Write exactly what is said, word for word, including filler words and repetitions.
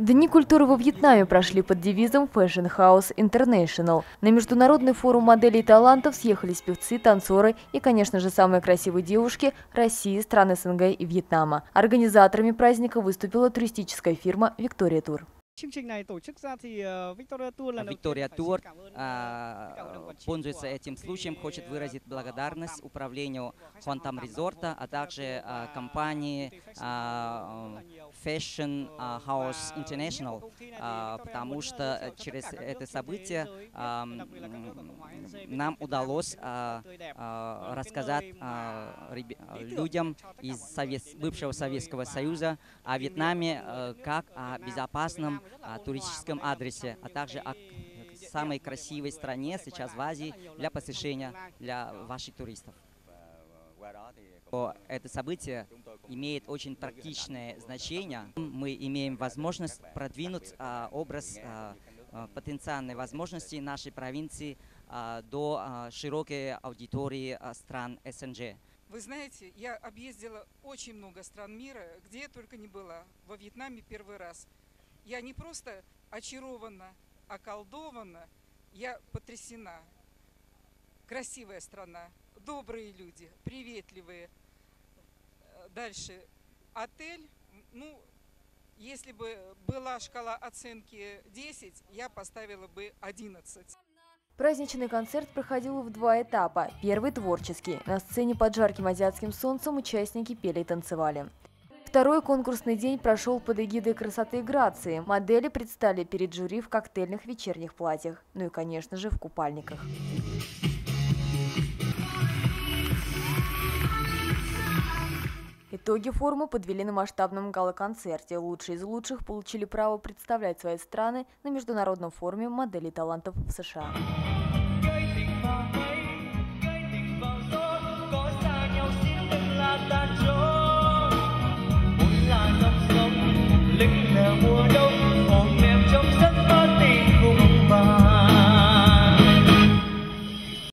Дни культуры во Вьетнаме прошли под девизом Fashion House International. На международный форум моделей и талантов съехались певцы, танцоры и, конечно же, самые красивые девушки России, стран СНГ и Вьетнама. Организаторами праздника выступила туристическая фирма Victoria Tour. Victoria Tour а, пользуется этим случаем, хочет выразить благодарность управлению Хонтам Резорта, а также а, компании а, Fashion House International, а, потому что через это событие а, нам удалось а, а, рассказать а, людям из Совет, бывшего Советского Союза о Вьетнаме а, как о безопасном о туристическом адресе, а также о самой красивой стране сейчас в Азии для посещения для ваших туристов. Это событие имеет очень практичное значение. Мы имеем возможность продвинуть образ потенциальной возможности нашей провинции до широкой аудитории стран СНГ. Вы знаете, я объездила очень много стран мира, где я только не была. Во Вьетнаме первый раз. Я не просто очарована, околдована, я потрясена. Красивая страна, добрые люди, приветливые. Дальше отель. Ну, если бы была шкала оценки десять, я поставила бы одиннадцать. Праздничный концерт проходил в два этапа. Первый – творческий. На сцене под жарким азиатским солнцем участники пели и танцевали. Второй конкурсный день прошел под эгидой красоты и грации. Модели предстали перед жюри в коктейльных вечерних платьях, ну и, конечно же, в купальниках. Итоги форума подвели на масштабном гала-концерте. Лучшие из лучших получили право представлять свои страны на международном форуме моделей талантов в США.